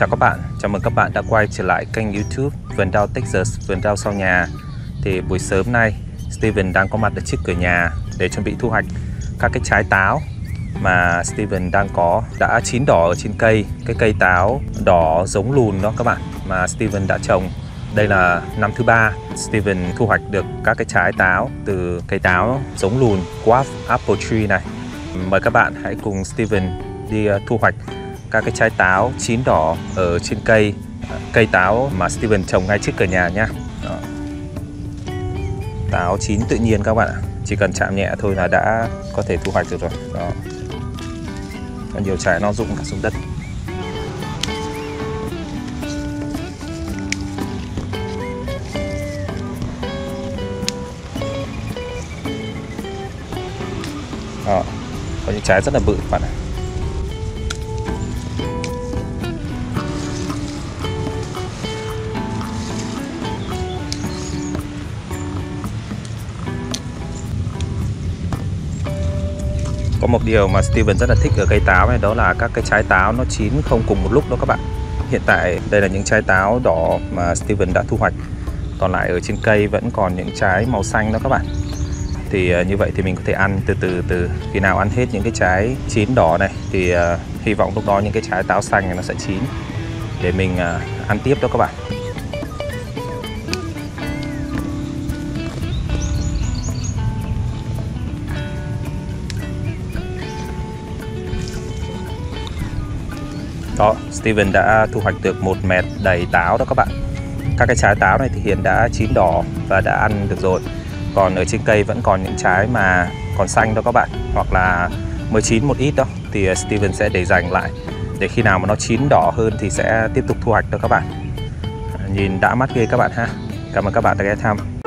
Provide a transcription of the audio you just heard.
Chào các bạn, chào mừng các bạn đã quay trở lại kênh YouTube Vuon Rau Texas, vườn rau sau nhà. Thì buổi sớm nay Steven đang có mặt ở trước cửa nhà để chuẩn bị thu hoạch các cái trái táo mà Steven đang có đã chín đỏ ở trên cây. Cái cây táo đỏ giống lùn đó các bạn mà Steven đã trồng. Đây là năm thứ ba Steven thu hoạch được các cái trái táo từ cây táo giống lùn Dwarf Apple Tree này. Mời các bạn hãy cùng Steven đi thu hoạch các cái trái táo chín đỏ ở trên cây táo mà Steven trồng ngay trước cửa nhà nhá. Đó. Táo chín tự nhiên các bạn ạ, chỉ cần chạm nhẹ thôi là đã có thể thu hoạch được rồi. Đó. Còn nhiều trái nó rụng cả xuống đất. Đó. Có những trái rất là bự các bạn ạ. Có một điều mà Steven rất là thích ở cây táo này, đó là các cái trái táo nó chín không cùng một lúc đó các bạn. Hiện tại đây là những trái táo đỏ mà Steven đã thu hoạch. Còn lại ở trên cây vẫn còn những trái màu xanh đó các bạn. Thì như vậy thì mình có thể ăn từ từ. Khi nào ăn hết những cái trái chín đỏ này thì hy vọng lúc đó những cái trái táo xanh này nó sẽ chín để mình ăn tiếp đó các bạn. Đó, Steven đã thu hoạch được một mẹt đầy táo đó các bạn. Các cái trái táo này thì hiện đã chín đỏ và đã ăn được rồi. Còn ở trên cây vẫn còn những trái mà còn xanh đó các bạn, hoặc là mới chín một ít đó thì Steven sẽ để dành lại để khi nào mà nó chín đỏ hơn thì sẽ tiếp tục thu hoạch đó các bạn. Nhìn đã mắt ghê các bạn ha. Cảm ghé thăm.